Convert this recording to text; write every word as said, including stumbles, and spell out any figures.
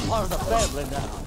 all part of the family now.